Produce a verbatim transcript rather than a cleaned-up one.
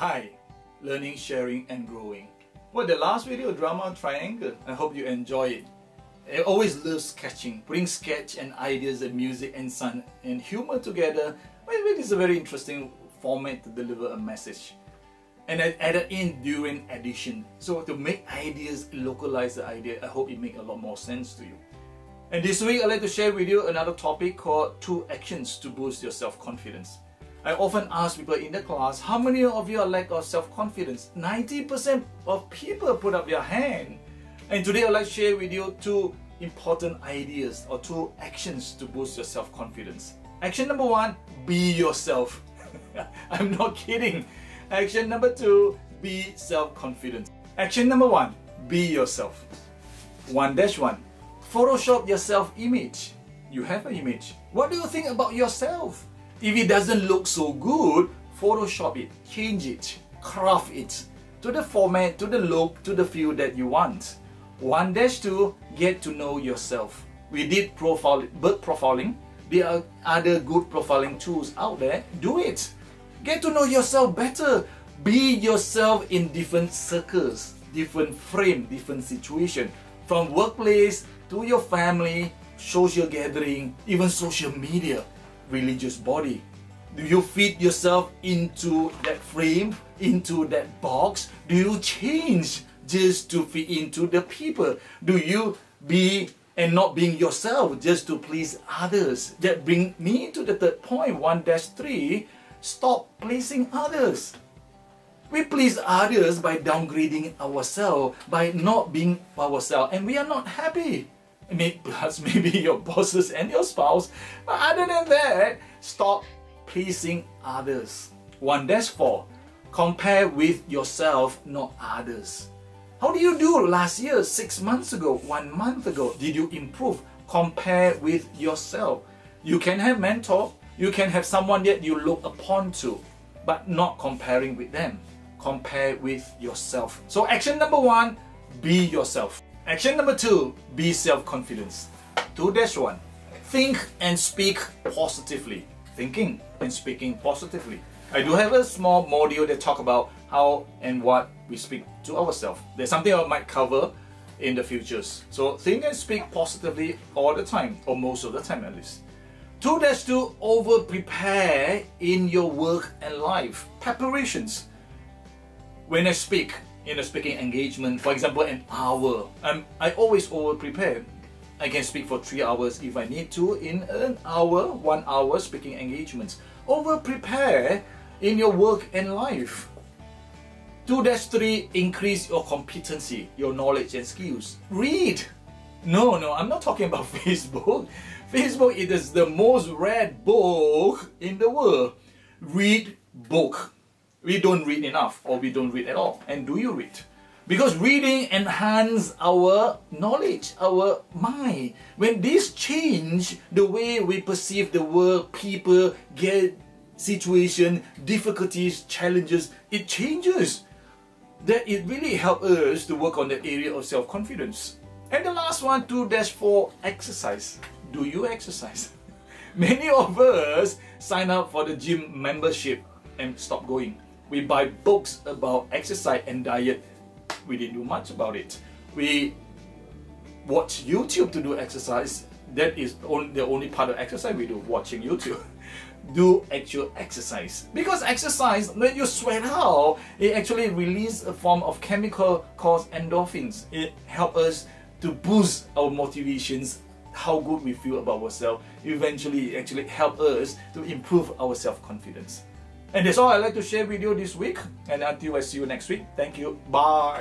Hi, learning, sharing and growing. Well, the last video, Drama Triangle, I hope you enjoy it. I always love sketching, putting sketch and ideas and music and sound and humor together. Well, it is a very interesting format to deliver a message. And I added in during addition. So to make ideas, localize the idea, I hope it makes a lot more sense to you. And this week, I'd like to share with you another topic called two actions to boost your self-confidence. I often ask people in the class, how many of you are lack of self-confidence? ninety percent of people put up their hand. And today, I'd like to share with you two important ideas or two actions to boost your self-confidence. Action number one, be yourself. I'm not kidding. Action number two, be self-confident. Action number one, be yourself. one dash one, Photoshop your self-image. You have an image. What do you think about yourself? If it doesn't look so good, Photoshop it, change it, craft it to the format, to the look, to the feel that you want. one dash two, get to know yourself. We did profile, birth profiling. There are other good profiling tools out there. Do it. Get to know yourself better. Be yourself in different circles, different frame, different situation. From workplace to your family, social gathering, even social media, religious body. Do you fit yourself into that frame, into that box? Do you change just to fit into the people? Do you be and not being yourself just to please others? That brings me to the third point, one dash three. Stop pleasing others. We please others by downgrading ourselves, by not being ourselves, and we are not happy. Maybe, perhaps maybe your bosses and your spouse, but other than that, stop pleasing others. one dash four, compare with yourself, not others. How do you do last year, six months ago, one month ago? Did you improve? Compare with yourself. You can have mentor. You can have someone that you look upon to, but not comparing with them. Compare with yourself. So action number one, be yourself. Action number two, be self-confident. two dash one, think and speak positively. Thinking and speaking positively. I do have a small module that talk about how and what we speak to ourselves. There's something I might cover in the futures. So think and speak positively all the time, or most of the time at least. two dash two, over-prepare in your work and life. Preparations. When I speak in a speaking engagement, for example, an hour, I'm, I always over-prepare. I can speak for three hours if I need to in an hour, one hour speaking engagements. Over-prepare in your work and life. two dash three, increase your competency, your knowledge and skills. Read. No, no, I'm not talking about Facebook. Facebook, it is the most read book in the world. Read book. We don't read enough, or we don't read at all. And do you read? Because reading enhances our knowledge, our mind. When this change the way we perceive the world, people, get situation, difficulties, challenges, it changes. That it really helps us to work on the area of self-confidence. And the last one, two dash four, exercise. Do you exercise? Many of us sign up for the gym membership and stop going. We buy books about exercise and diet. We didn't do much about it. We watch YouTube to do exercise. That is only, the only part of exercise we do, watching YouTube. Do actual exercise. Because exercise, when you sweat out, it actually releases a form of chemical called endorphins. It helps us to boost our motivations, how good we feel about ourselves. Eventually, it actually helps us to improve our self-confidence. And that's all I'd like to share with you this week. And until I see you next week, thank you. Bye.